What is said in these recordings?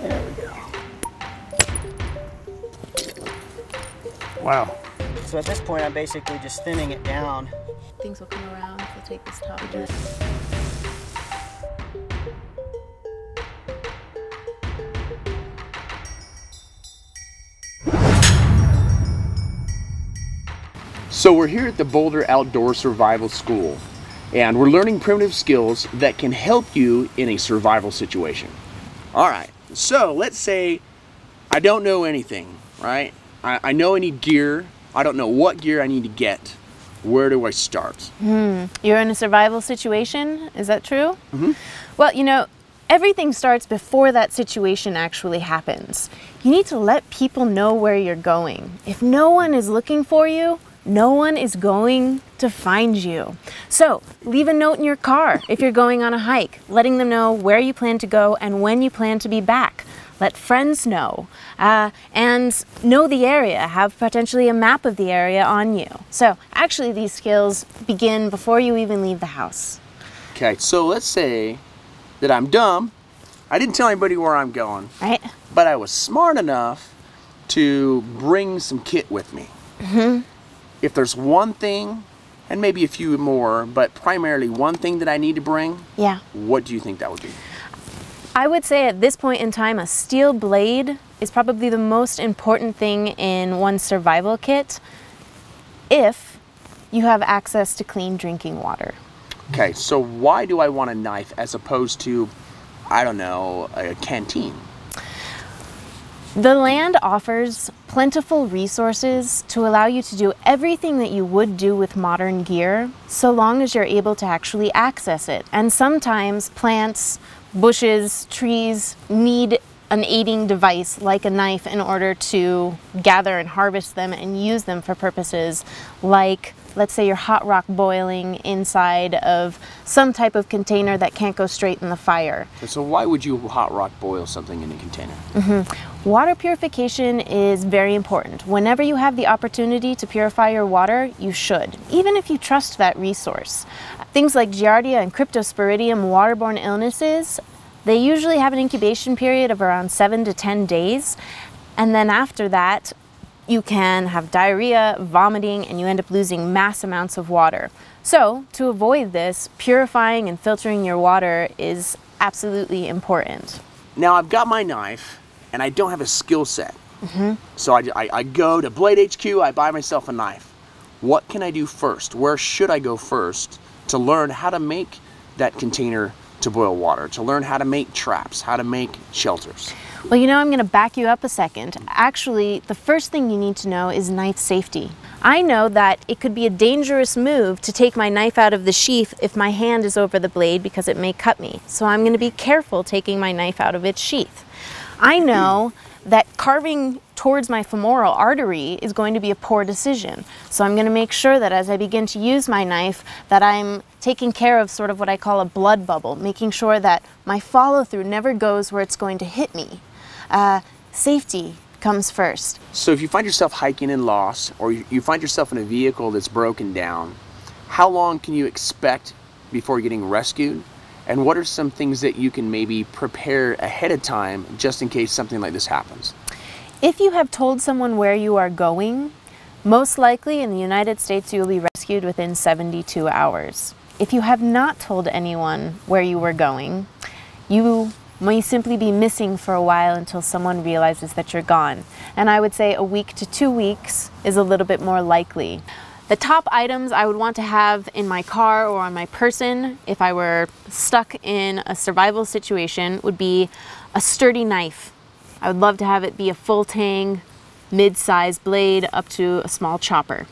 There we go. Wow. So at this point, I'm basically just thinning it down. Things will come around. We'll take this top again. So we're here at the Boulder Outdoor Survival School, and we're learning primitive skills that can help you in a survival situation. All right, so let's say I don't know anything, right? I know I need gear. I don't know what gear I need to get. Where do I start? You're in a survival situation, is that true? Mm-hmm. Well, you know, everything starts before that situation actually happens. You need to let people know where you're going. If no one is looking for you, no one is going to find you. So leave a note in your car if you're going on a hike, letting them know where you plan to go and when you plan to be back. Let friends know and know the area, have potentially a map of the area on you. So actually these skills begin before you even leave the house. Okay, so let's say that I'm dumb. I didn't tell anybody where I'm going, right? But I was smart enough to bring some kit with me. Mm-hmm. If there's one thing, and maybe a few more, but primarily one thing that I need to bring, yeah, what do you think that would be? I would say at this point in time, a steel blade is probably the most important thing in one's survival kit, if you have access to clean drinking water. Okay, so why do I want a knife as opposed to, I don't know, a canteen? The land offers plentiful resources to allow you to do everything that you would do with modern gear, so long as you're able to actually access it. And sometimes plants, bushes, trees need an aiding device like a knife in order to gather and harvest them and use them for purposes like, let's say, your hot rock boiling inside of some type of container that can't go straight in the fire. So why would you hot rock boil something in a container? Mm-hmm. Water purification is very important. Whenever you have the opportunity to purify your water, you should, even if you trust that resource. Things like Giardia and Cryptosporidium, waterborne illnesses, they usually have an incubation period of around 7 to 10 days. And then after that, you can have diarrhea, vomiting, and you end up losing mass amounts of water. So to avoid this, purifying and filtering your water is absolutely important. Now I've got my knife and I don't have a skill set. Mm-hmm. So I go to Blade HQ, I buy myself a knife. What can I do first? Where should I go first to learn how to make that container to boil water, to learn how to make traps, how to make shelters? Well, you know, I'm gonna back you up a second. Actually, the first thing you need to know is knife safety. I know that it could be a dangerous move to take my knife out of the sheath if my hand is over the blade because it may cut me. So I'm gonna be careful taking my knife out of its sheath. I know that carving towards my femoral artery is going to be a poor decision. So I'm gonna make sure that as I begin to use my knife, that I'm taking care of sort of what I call a blood bubble, making sure that my follow through never goes where it's going to hit me. Safety comes first. So if you find yourself hiking and lost, or you find yourself in a vehicle that's broken down, how long can you expect before getting rescued? And what are some things that you can maybe prepare ahead of time just in case something like this happens? If you have told someone where you are going, most likely in the United States you will be rescued within 72 hours. If you have not told anyone where you were going, you may simply be missing for a while until someone realizes that you're gone. And I would say a week to 2 weeks is a little bit more likely. The top items I would want to have in my car or on my person if I were stuck in a survival situation would be a sturdy knife. I would love to have it be a full tang, mid-sized blade up to a small chopper.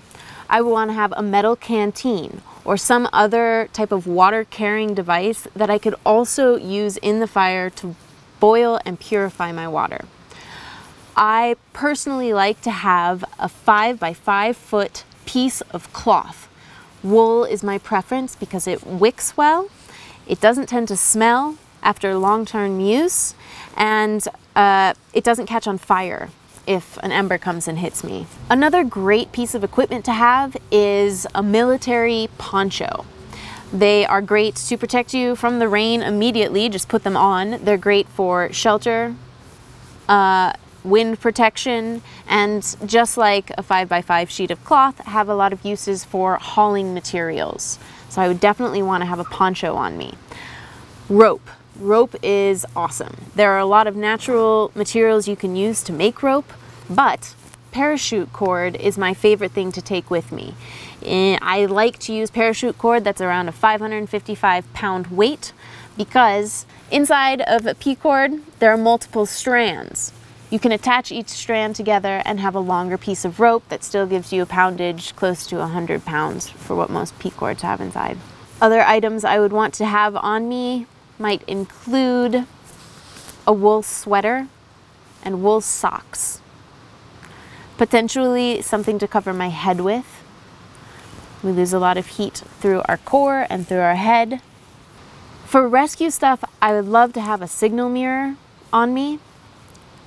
I would want to have a metal canteen or some other type of water-carrying device that I could also use in the fire to boil and purify my water. I personally like to have a 5 by 5 foot piece of cloth. Wool is my preference because it wicks well, it doesn't tend to smell after long-term use, and it doesn't catch on fire if an ember comes and hits me. Another great piece of equipment to have is a military poncho. They are great to protect you from the rain immediately. Just put them on. They're great for shelter, wind protection, and just like a 5x5 sheet of cloth, have a lot of uses for hauling materials. So I would definitely want to have a poncho on me. Rope. Rope is awesome. There are a lot of natural materials you can use to make rope, but parachute cord is my favorite thing to take with me. I like to use parachute cord that's around a 555-pound weight, because inside of a P-cord there are multiple strands. You can attach each strand together and have a longer piece of rope that still gives you a poundage close to 100 pounds for what most P-cords have inside. Other items I would want to have on me might include a wool sweater and wool socks. Potentially something to cover my head with. We lose a lot of heat through our core and through our head. For rescue stuff, I would love to have a signal mirror on me.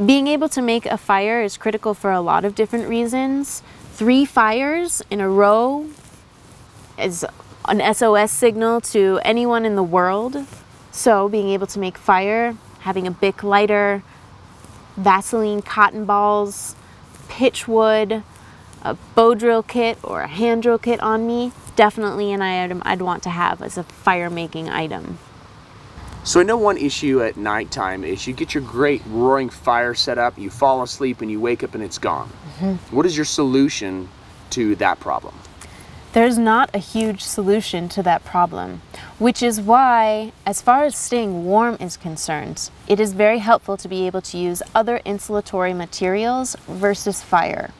Being able to make a fire is critical for a lot of different reasons. 3 fires in a row is an SOS signal to anyone in the world. So being able to make fire, having a Bic lighter, Vaseline cotton balls, pitchwood, a bow drill kit or a hand drill kit on me, definitely an item I'd want to have as a fire making item. So I know one issue at nighttime is you get your great roaring fire set up, you fall asleep and you wake up and it's gone. Mm-hmm. What is your solution to that problem? There's not a huge solution to that problem, which is why, as far as staying warm is concerned, it is very helpful to be able to use other insulatory materials versus fire.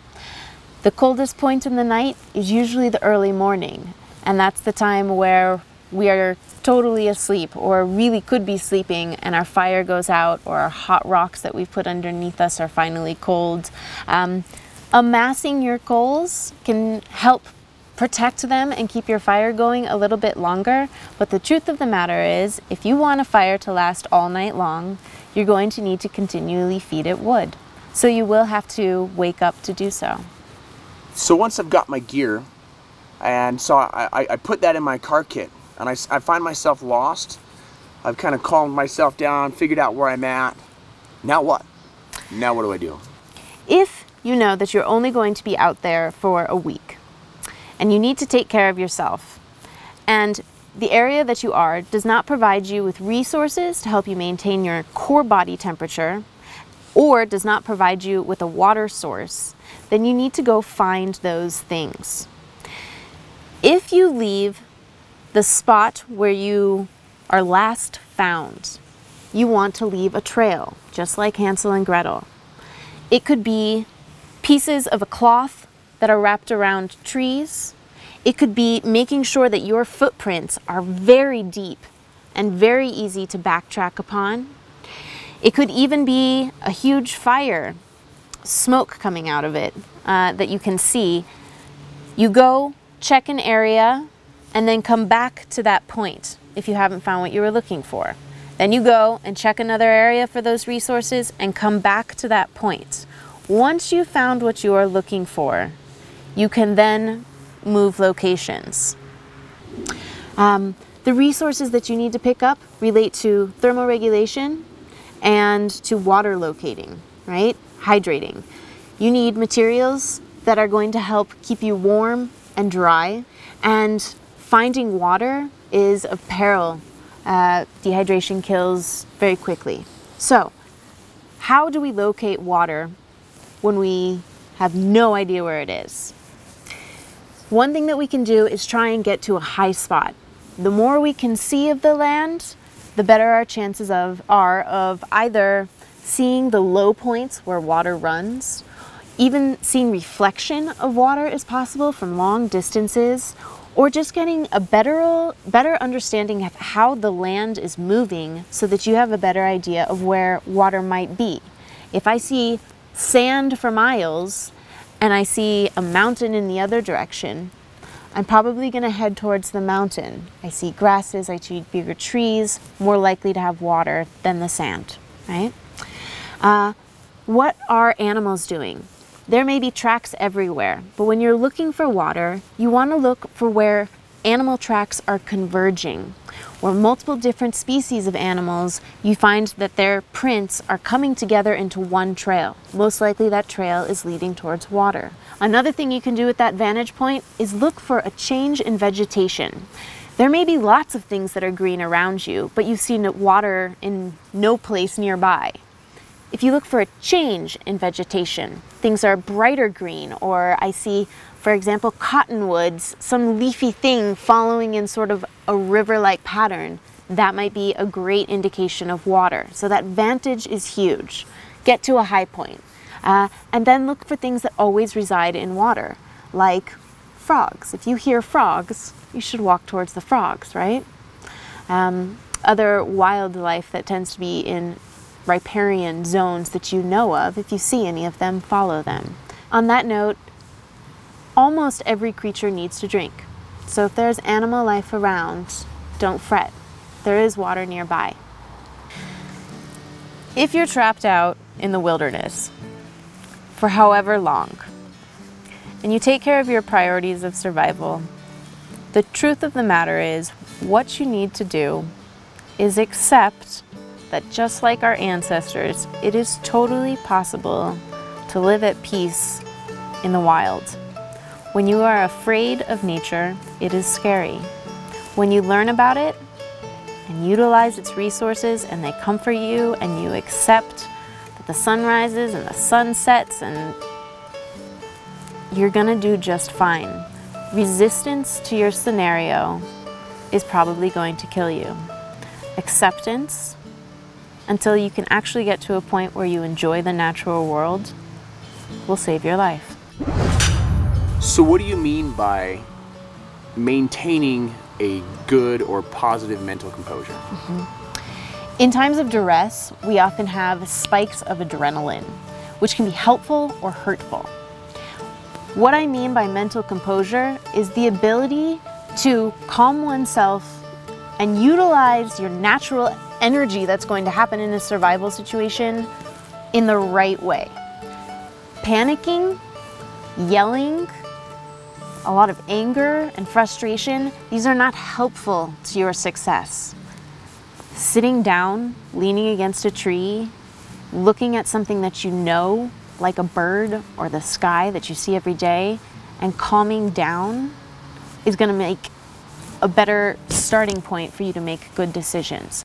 The coldest point in the night is usually the early morning, and that's the time where we are totally asleep or really could be sleeping, and our fire goes out, or our hot rocks that we've put underneath us are finally cold. Amassing your coals can help protect them and keep your fire going a little bit longer, but the truth of the matter is, if you want a fire to last all night long, you're going to need to continually feed it wood. So you will have to wake up to do so. So once I've got my gear, and so I put that in my car kit, and I find myself lost. I've kind of calmed myself down, figured out where I'm at. Now what? Now what do I do? If you know that you're only going to be out there for a week and you need to take care of yourself, and the area that you are does not provide you with resources to help you maintain your core body temperature, or does not provide you with a water source, then you need to go find those things. If you leave the spot where you are last found, you want to leave a trail, just like Hansel and Gretel. It could be pieces of a cloth that are wrapped around trees. It could be making sure that your footprints are very deep and very easy to backtrack upon. It could even be a huge fire, smoke coming out of it that you can see. You go check an area, and then come back to that point if you haven't found what you were looking for. Then you go and check another area for those resources and come back to that point. Once you've found what you are looking for, you can then move locations. The resources that you need to pick up relate to thermoregulation and to water locating, right? Hydrating. You need materials that are going to help keep you warm and dry, and finding water is of peril. Dehydration kills very quickly. So how do we locate water when we have no idea where it is? One thing that we can do is try and get to a high spot. The more we can see of the land, the better our chances are of either seeing the low points where water runs, even seeing reflection of water is possible from long distances, or just getting a better understanding of how the land is moving so that you have a better idea of where water might be. If I see sand for miles and I see a mountain in the other direction, I'm probably going to head towards the mountain. I see grasses, I see bigger trees, more likely to have water than the sand, right? What are animals doing? There may be tracks everywhere, but when you're looking for water, you want to look for where animal tracks are converging, where multiple different species of animals, you find that their prints are coming together into one trail. Most likely that trail is leading towards water. Another thing you can do at that vantage point is look for a change in vegetation. There may be lots of things that are green around you, but you've seen water in no place nearby. If you look for a change in vegetation, things are brighter green, or I see, for example, cottonwoods, some leafy thing following in sort of a river-like pattern, that might be a great indication of water. So that vantage is huge. Get to a high point. And then look for things that always reside in water, like frogs. If you hear frogs, you should walk towards the frogs, right? Other wildlife that tends to be in riparian zones that you know of, if you see any of them, follow them. On that note, almost every creature needs to drink. So if there's animal life around, don't fret. There is water nearby. If you're trapped out in the wilderness for however long, and you take care of your priorities of survival, the truth of the matter is what you need to do is accept that just like our ancestors, it is totally possible to live at peace in the wild. When you are afraid of nature, it is scary. When you learn about it and utilize its resources and they comfort you and you accept that the sun rises and the sun sets, and you're gonna do just fine. Resistance to your scenario is probably going to kill you. Acceptance, until you can actually get to a point where you enjoy the natural world, will save your life. So what do you mean by maintaining a good or positive mental composure? Mm-hmm. In times of duress, we often have spikes of adrenaline, which can be helpful or hurtful. What I mean by mental composure is the ability to calm oneself and utilize your natural energy that's going to happen in a survival situation in the right way. Panicking, yelling, a lot of anger and frustration, these are not helpful to your success. Sitting down, leaning against a tree, looking at something that you know, like a bird or the sky that you see every day, and calming down is going to make a better starting point for you to make good decisions.